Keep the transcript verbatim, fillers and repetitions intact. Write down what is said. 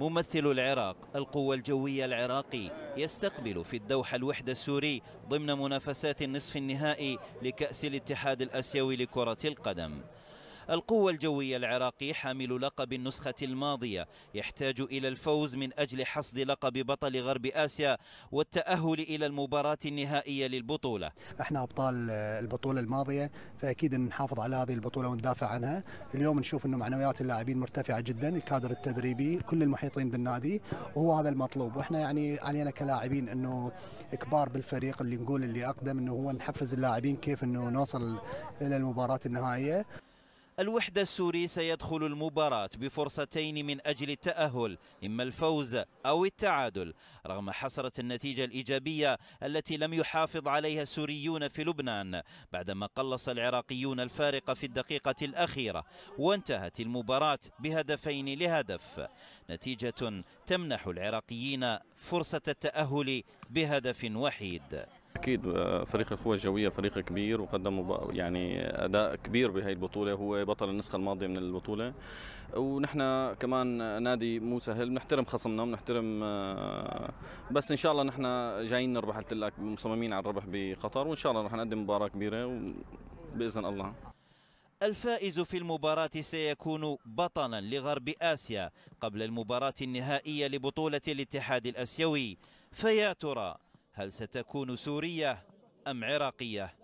ممثل العراق القوة الجوية العراقي يستقبل في الدوحة الوحدة السوري ضمن منافسات النصف النهائي لكأس الاتحاد الآسيوي لكرة القدم. القوة الجوية العراقي حامل لقب النسخة الماضية يحتاج إلى الفوز من أجل حصد لقب بطل غرب آسيا والتأهل إلى المباراة النهائية للبطولة. احنا أبطال البطولة الماضية، فأكيد نحافظ على هذه البطولة وندافع عنها. اليوم نشوف أنه معنويات اللاعبين مرتفعة جدا، الكادر التدريبي، كل المحيطين بالنادي، وهو هذا المطلوب. واحنا يعني علينا كلاعبين أنه كبار بالفريق اللي نقول اللي أقدم أنه هو نحفز اللاعبين كيف أنه نوصل إلى المباراة النهائية. الوحدة السوري سيدخل المباراة بفرصتين من أجل التأهل، إما الفوز أو التعادل، رغم حسرة النتيجة الإيجابية التي لم يحافظ عليها السوريون في لبنان بعدما قلص العراقيون الفارق في الدقيقة الأخيرة، وانتهت المباراة بهدفين لهدف، نتيجة تمنح العراقيين فرصة التأهل بهدف وحيد. أكيد فريق القوة الجوية فريق كبير وقدم يعني أداء كبير بهاي البطولة، هو بطل النسخة الماضية من البطولة، ونحن كمان نادي مو سهل، بنحترم خصمنا ونحترم، بس إن شاء الله نحن جايين نربح، مصممين على الربح بقطر، وإن شاء الله رح نقدم مباراة كبيرة بإذن الله. الفائز في المباراة سيكون بطلا لغرب آسيا قبل المباراة النهائية لبطولة الاتحاد الآسيوي، فيا ترى هل ستكون سورية أم عراقية؟